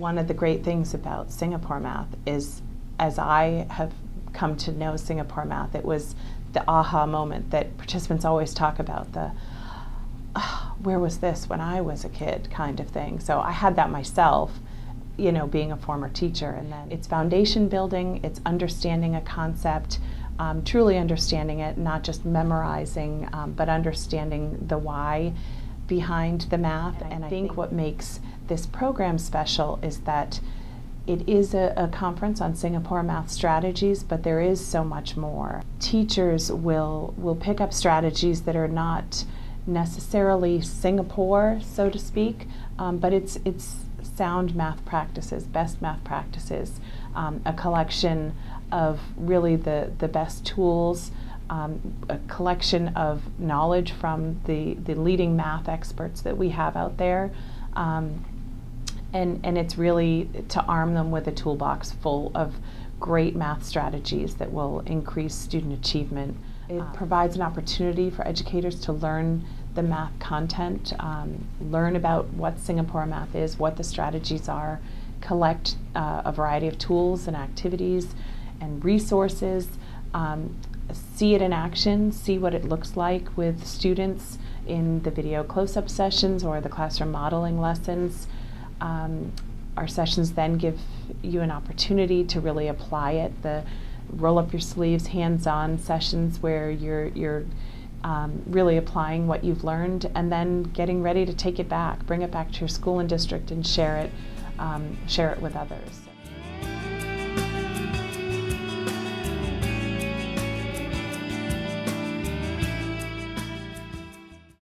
one of the great things about Singapore Math is, as I have come to know Singapore Math, it was the aha moment that participants always talk about, the where was this when I was a kid kind of thing. So I had that myself, you know, being a former teacher. And then it's foundation building, it's understanding a concept, truly understanding it, not just memorizing, but understanding the why behind the math. And I think what makes this program special is that it is a conference on Singapore Math strategies, but there is so much more. Teachers will pick up strategies that are not necessarily Singapore, so to speak, but it's sound math practices, best math practices, a collection of really the best tools, a collection of knowledge from the leading math experts that we have out there, and it's really to arm them with a toolbox full of great math strategies that will increase student achievement. It provides an opportunity for educators to learn the math content, learn about what Singapore Math is, what the strategies are, collect a variety of tools and activities and resources, see it in action, see what it looks like with students in the video close-up sessions or the classroom modeling lessons. Our sessions then give you an opportunity to really apply it. The roll up your sleeves, hands-on sessions where you're really applying what you've learned and then getting ready to take it back, bring it back to your school and district and share it with others.